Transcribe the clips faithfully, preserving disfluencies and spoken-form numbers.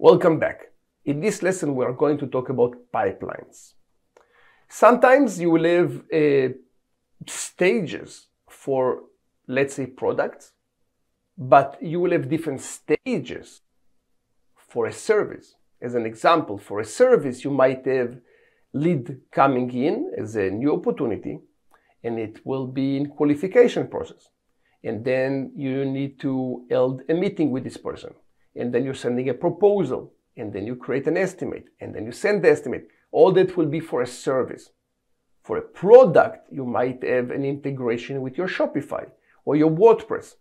Welcome back. In this lesson, we are going to talk about pipelines. Sometimes you will have uh, stages for, let's say, products, but you will have different stages for a service. As an example, for a service, you might have lead coming in as a new opportunity, and it will be in qualification process. And then you need to hold a meeting with this person. And then you're sending a proposal. And then you create an estimate. And then you send the estimate. All that will be for a service. For a product, you might have an integration with your Shopify or your WordPress.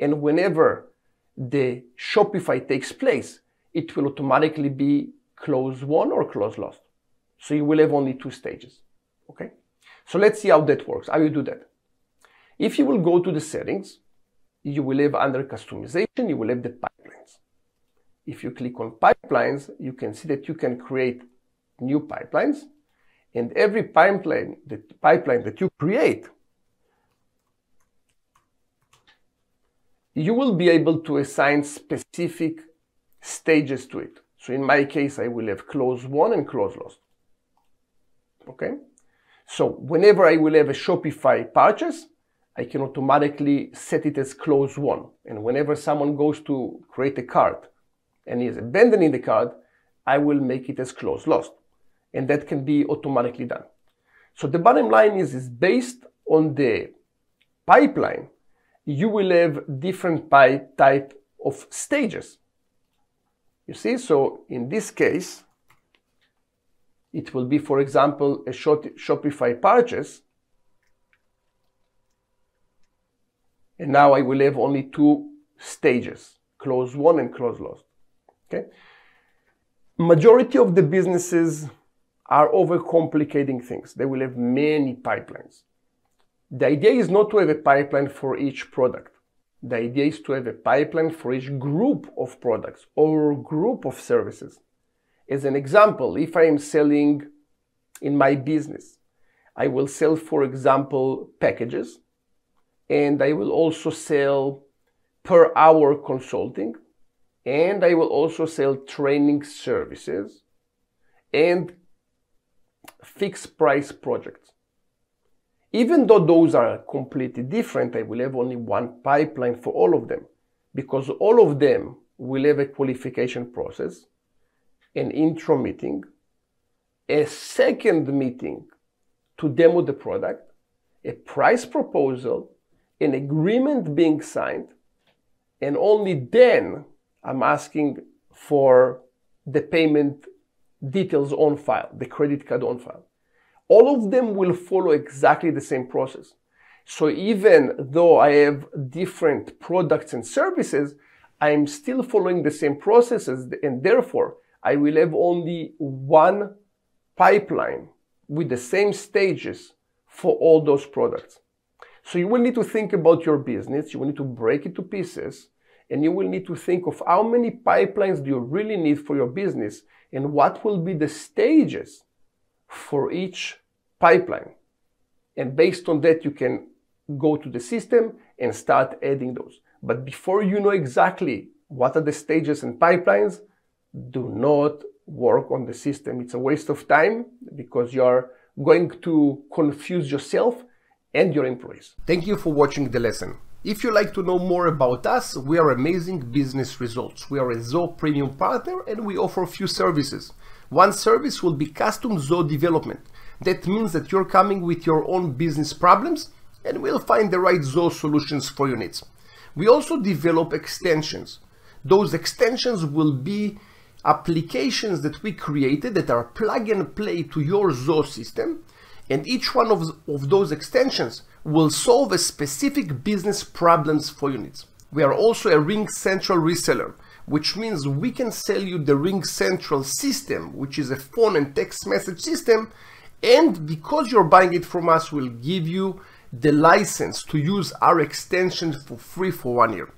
And whenever the Shopify takes place, it will automatically be close won or close lost. So you will have only two stages. Okay? So let's see how that works, how you do that. If you will go to the settings, you will have under customization, you will have the pipelines. If you click on pipelines, you can see that you can create new pipelines, and every pipeline, the pipeline that you create, you will be able to assign specific stages to it. So in my case, I will have close won and close lost. Okay. So whenever I will have a Shopify purchase, I can automatically set it as close won. And whenever someone goes to create a cart and is abandoning the cart, I will make it as close lost. And that can be automatically done. So the bottom line is, is based on the pipeline, you will have different pipe type of stages. You see, so in this case, it will be, for example, a short Shopify purchase. And now I will have only two stages, close won and close lost. Okay. Majority of the businesses are overcomplicating things. They will have many pipelines. The idea is not to have a pipeline for each product. The idea is to have a pipeline for each group of products or group of services. As an example, if I am selling in my business, I will sell, for example, packages. And I will also sell per hour consulting, and I will also sell training services and fixed price projects. Even though those are completely different, I will have only one pipeline for all of them, because all of them will have a qualification process, an intro meeting, a second meeting to demo the product, a price proposal, an agreement being signed, and only then I'm asking for the payment details on file, the credit card on file. All of them will follow exactly the same process. So even though I have different products and services, I'm still following the same processes, and therefore I will have only one pipeline with the same stages for all those products. So you will need to think about your business, you will need to break it to pieces, and you will need to think of how many pipelines do you really need for your business, and what will be the stages for each pipeline. And based on that, you can go to the system and start adding those. But before you know exactly what are the stages and pipelines, do not work on the system. It's a waste of time, because you are going to confuse yourself and your employees. Thank you for watching the lesson. If you like to know more about us, we are Amazing Business Results. We are a Zoho Premium partner, and we offer a few services. One service will be custom Zoho development. That means that you're coming with your own business problems, and we'll find the right Zoho solutions for your needs. We also develop extensions. Those extensions will be applications that we created that are plug and play to your Zoho system. And each one of, of those extensions will solve a specific business problems for your needs. We are also a Ring Central reseller, which means we can sell you the Ring Central system, which is a phone and text message system. And because you're buying it from us, we'll give you the license to use our extension for free for one year.